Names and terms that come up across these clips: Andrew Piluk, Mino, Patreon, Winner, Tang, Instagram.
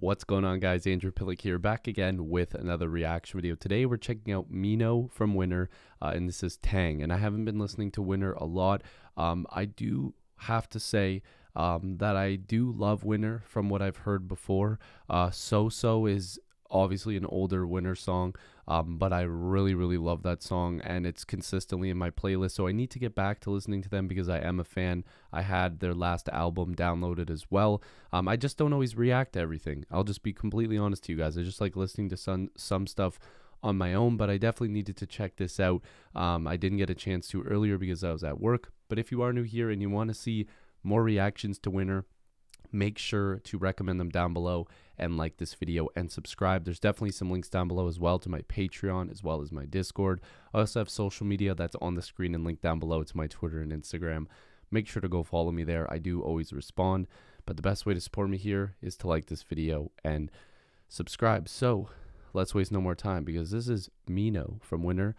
What's going on, guys? Andrew Piluk here, back again with another reaction video. Today we're checking out Mino from Winner, and this is Tang. And I haven't been listening to Winner a lot. I do have to say that I do love Winner from what I've heard before. So is obviously an older Winner song, but I really love that song, and it's consistently in my playlist, so I need to get back to listening to them because I am a fan. I had their last album downloaded as well. I just don't always react to everything. I'll just be completely honest to you guys. I just like listening to some stuff on my own, but I definitely needed to check this out. I didn't get a chance to earlier because I was at work, but if you are new here and you want to see more reactions to Winner, make sure to recommend them down below and like this video and subscribe. There's definitely some links down below as well to my Patreon as well as my Discord. I also have social media that's on the screen and linked down below to my Twitter and Instagram. Make sure to go follow me there. I do always respond, but the best way to support me here is to like this video and subscribe. So let's waste no more time because this is Mino from Winner,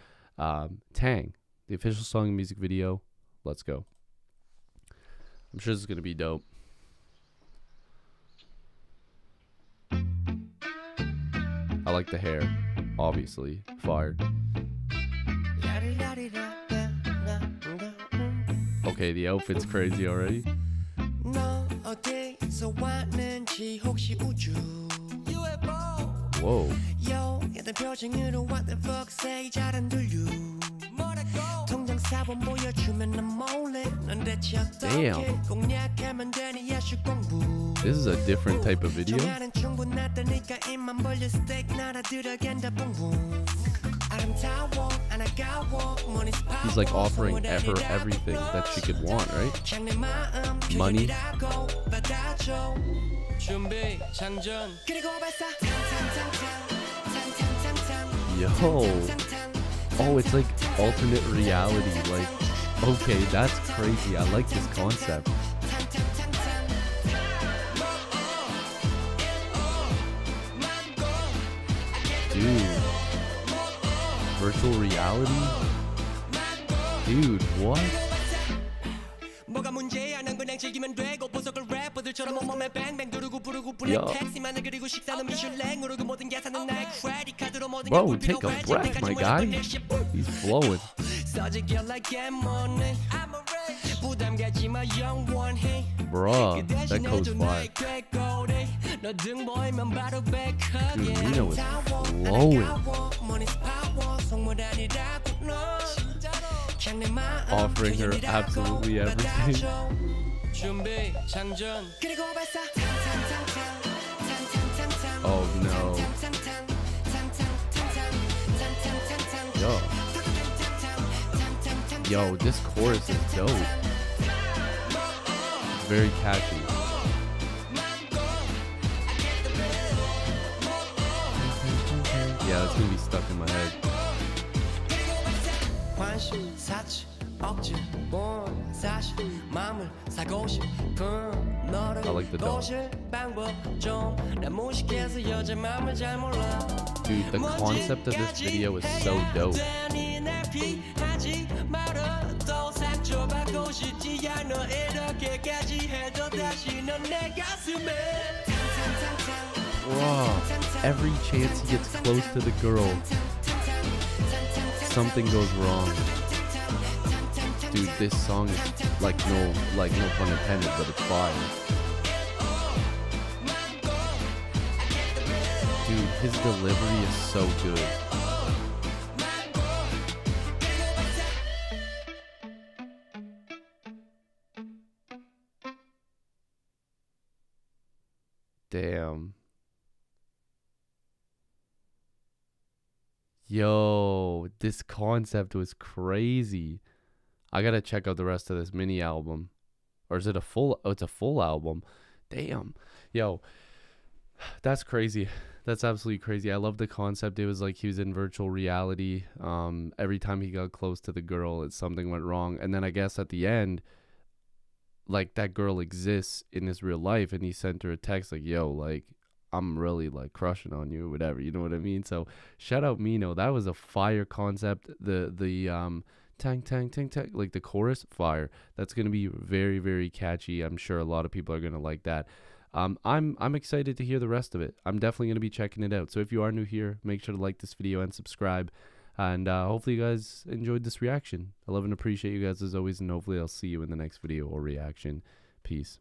Tang, the official song and music video. Let's go. I'm sure this is going to be dope. I like the hair, obviously. Fired. Okay, the outfit's crazy already. Whoa. Damn. This is a different type of video. He's like offering her everything that she could want, right? Money. Yo. Oh, it's like alternate reality. Like, okay, that's crazy. I like this concept. Dude, virtual reality? Dude, what? Yo. Bro, take a breath, my guy. He's flowing. Bruh, that goes fire. Dude, Mino is flowing. Offering her absolutely everything. Oh no. Yo, this chorus is dope. It's very catchy. Yeah, that's gonna be stuck in my head. I like the dog. Dude, the concept of this video is so dope. Wow. Every chance he gets close to the girl, something goes wrong. Dude, this song is like no pun intended, but it's fire. Dude, his delivery is so good. Damn. Yo, this concept was crazy. I gotta check out the rest of this mini album. Or is it a full? Oh, it's a full album. Damn. Yo, that's crazy. That's absolutely crazy. I love the concept. It was like he was in virtual reality. Every time he got close to the girl, something went wrong. And then I guess at the end, like, that girl exists in his real life, and he sent her a text like, yo, like, I'm really like crushing on you or whatever, you know what I mean? So shout out Mino. That was a fire concept. The tang tang tang tang, like the chorus, fire. That's gonna be very catchy. I'm sure a lot of people are gonna like that. I'm excited to hear the rest of it. I'm definitely going to be checking it out. So if you are new here, make sure to like this video and subscribe. And hopefully you guys enjoyed this reaction. I love and appreciate you guys as always. And hopefully I'll see you in the next video or reaction. Peace.